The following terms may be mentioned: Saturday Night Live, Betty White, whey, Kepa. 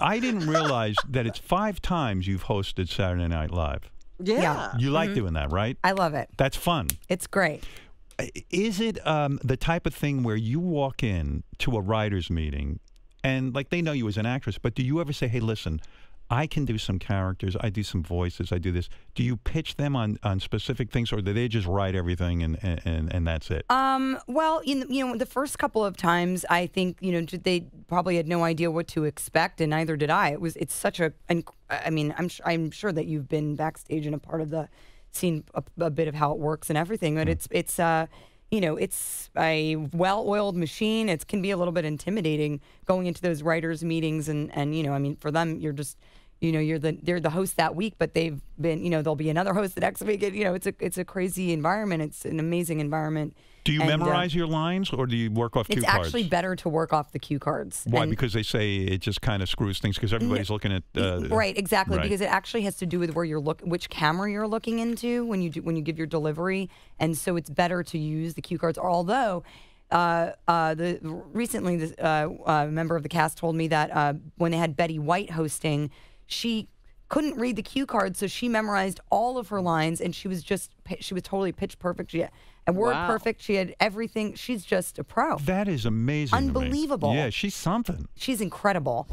I didn't realize that it's 5 times you've hosted Saturday Night Live. Yeah. You like doing that, right? I love it. That's fun. It's great. Is it the type of thing where you walk in to a writer's meeting and, like, they know you as an actress, but do you ever say, hey, listen, I can do some characters, I do some voices, I do this. Do you pitch them on specific things, or do they just write everything and that's it? Well, you know, the first couple of times, I think, you know, they probably had no idea what to expect, and neither did I. It was, it's such a, I mean, I'm sure that you've been backstage and a part of the scene, a bit of how it works and everything, but it's you know, it's a well-oiled machine. It can be a little bit intimidating going into those writers' meetings, and you know, I mean, for them, you're just, you know, they're the host that week, but they've been, you know, there'll be another host the next week. And, you know, it's a crazy environment. It's an amazing environment. Do you memorize your lines, or do you work off cue cards? It's actually better to work off the cue cards. Why? Because they say it just kind of screws things because everybody's looking at. Right, exactly. Right. Because it actually has to do with where you're which camera you're looking into when you give your delivery, and so it's better to use the cue cards. Although, recently, a member of the cast told me that when they had Betty White hosting, she couldn't read the cue card, so she memorized all of her lines, and she was totally pitch perfect. She had a word perfect. She had everything. She's just a pro. That is amazing. Unbelievable. Yeah, she's something. She's incredible.